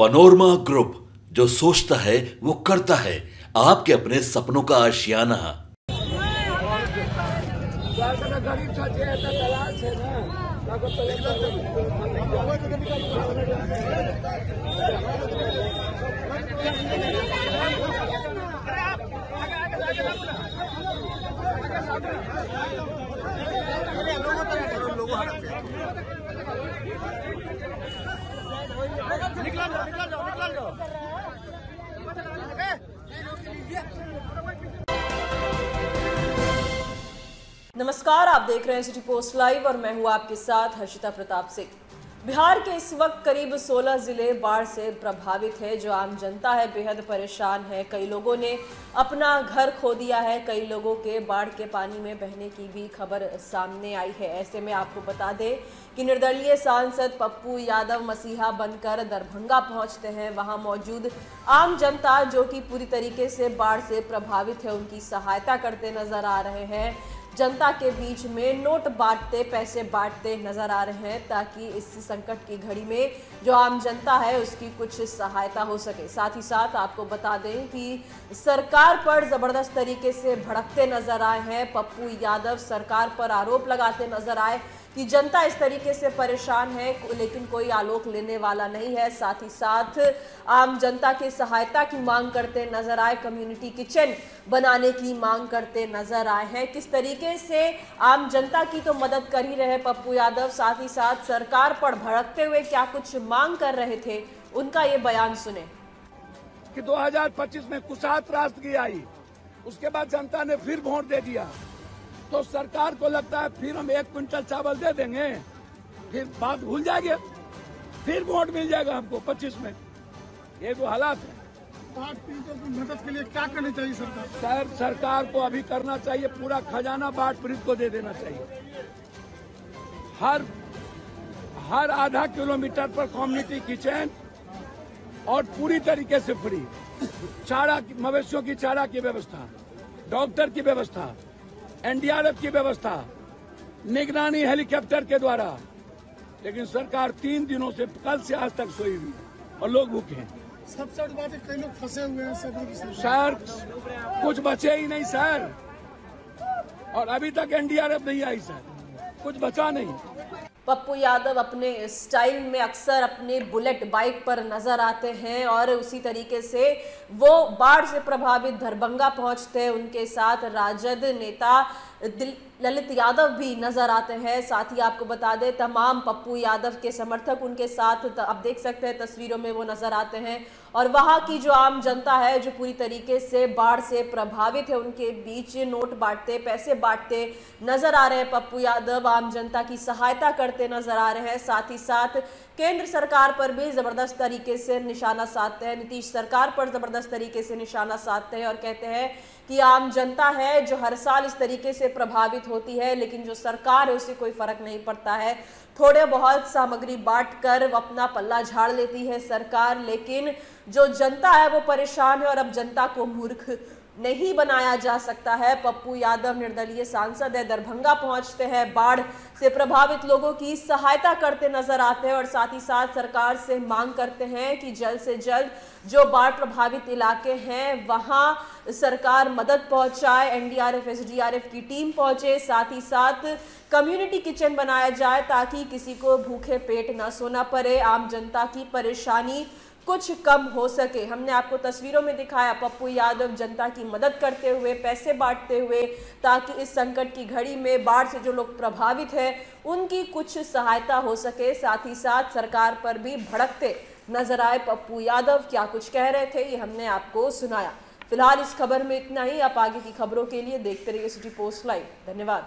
Panorama group, जो सोचता है वो करता है, आपके अपने सपनों का आशियाना। नमस्कार, आप देख रहे हैं सिटी पोस्ट लाइव और मैं हूं आपके साथ हर्षिता प्रताप सिंह। बिहार के इस वक्त करीब 16 जिले बाढ़ से प्रभावित है, जो आम जनता है बेहद परेशान है। कई लोगों ने अपना घर खो दिया है, कई लोगों के बाढ़ के पानी में बहने की भी खबर सामने आई है। ऐसे में आपको बता दें कि निर्दलीय सांसद पप्पू यादव मसीहा बनकर दरभंगा पहुंचते हैं। वहां मौजूद आम जनता जो कि पूरी तरीके से बाढ़ से प्रभावित है, उनकी सहायता करते नजर आ रहे हैं। जनता के बीच में नोट बांटते, पैसे बांटते नजर आ रहे हैं, ताकि इस संकट की घड़ी में जो आम जनता है उसकी कुछ सहायता हो सके। साथ ही साथ आपको बता दें कि सरकार पर ज़बरदस्त तरीके से भड़कते नजर आए हैं पप्पू यादव। सरकार पर आरोप लगाते नजर आए कि जनता इस तरीके से परेशान है लेकिन कोई आलोक लेने वाला नहीं है। साथ ही साथ आम जनता की सहायता की मांग करते नजर आए, कम्युनिटी किचन बनाने की मांग करते नजर आए हैं। किस तरीके से आम जनता की तो मदद कर ही रहे पप्पू यादव, साथ ही साथ सरकार पर भड़कते हुए क्या कुछ मांग कर रहे थे, उनका ये बयान सुने। कि 2025 में कुशात राष्ट्र आई, उसके बाद जनता ने फिर वोट दे दिया, तो सरकार को लगता है फिर हम 1 क्विंटल चावल दे देंगे, फिर बात भूल जाएंगे, फिर वोट मिल जाएगा हमको 25 में। ये जो हालात है, मदद के लिए क्या करना चाहिए सरकार? सरकार को अभी करना चाहिए, पूरा खजाना बाढ़ पीड़ित को दे देना चाहिए। हर आधा किलोमीटर पर कम्युनिटी किचन और पूरी तरीके से फ्री चारा, मवेशियों की चारा की व्यवस्था, डॉक्टर की व्यवस्था, एनडीआरएफ की व्यवस्था, निगरानी हेलीकॉप्टर के द्वारा। लेकिन सरकार 3 दिनों से, कल से आज तक सोई हुई और लोग भूखे हैं। सबसे बड़ी बात है कई लोग फंसे हुए हैं। सर कुछ बचे ही नहीं सर, और अभी तक एनडीआरएफ नहीं आई सर, कुछ बचा नहीं। पप्पू यादव अपने स्टाइल में अक्सर अपने बुलेट बाइक पर नज़र आते हैं और उसी तरीके से वो बाढ़ से प्रभावित दरभंगा पहुंचते हैं। उनके साथ राजद नेता ललित यादव भी नज़र आते हैं। साथ ही आपको बता दें तमाम पप्पू यादव के समर्थक उनके साथ आप देख सकते हैं तस्वीरों में वो नज़र आते हैं। और वहाँ की जो आम जनता है जो पूरी तरीके से बाढ़ से प्रभावित है, उनके बीच नोट बांटते, पैसे बांटते नज़र आ रहे हैं पप्पू यादव। आम जनता की सहायता करते नज़र आ रहे हैं। साथ ही साथ केंद्र सरकार पर भी ज़बरदस्त तरीके से निशाना साधते हैं, नीतीश सरकार पर ज़बरदस्त तरीके से निशाना साधते हैं और कहते हैं कि आम जनता है जो हर साल इस तरीके से प्रभावित होती है, लेकिन जो सरकार है उसे कोई फर्क नहीं पड़ता है। थोड़े बहुत सामग्री बांटकर अपना पल्ला झाड़ लेती है सरकार, लेकिन जो जनता है वो परेशान है और अब जनता को मूर्ख नहीं बनाया जा सकता है। पप्पू यादव निर्दलीय सांसद है, दरभंगा पहुंचते हैं, बाढ़ से प्रभावित लोगों की सहायता करते नजर आते हैं और साथ ही साथ सरकार से मांग करते हैं कि जल्द से जल्द जो बाढ़ प्रभावित इलाके हैं वहां सरकार मदद पहुंचाए, एनडीआरएफ एसडीआरएफ की टीम पहुंचे, साथ ही साथ कम्युनिटी किचन बनाया जाए ताकि किसी को भूखे पेट ना सोना पड़े, आम जनता की परेशानी कुछ कम हो सके। हमने आपको तस्वीरों में दिखाया पप्पू यादव जनता की मदद करते हुए, पैसे बांटते हुए, ताकि इस संकट की घड़ी में बाढ़ से जो लोग प्रभावित हैं उनकी कुछ सहायता हो सके। साथ ही साथ सरकार पर भी भड़कते नजर आए पप्पू यादव। क्या कुछ कह रहे थे ये हमने आपको सुनाया। फिलहाल इस खबर में इतना ही। आप आगे की खबरों के लिए देखते रहिए सिटी पोस्ट लाइव। धन्यवाद।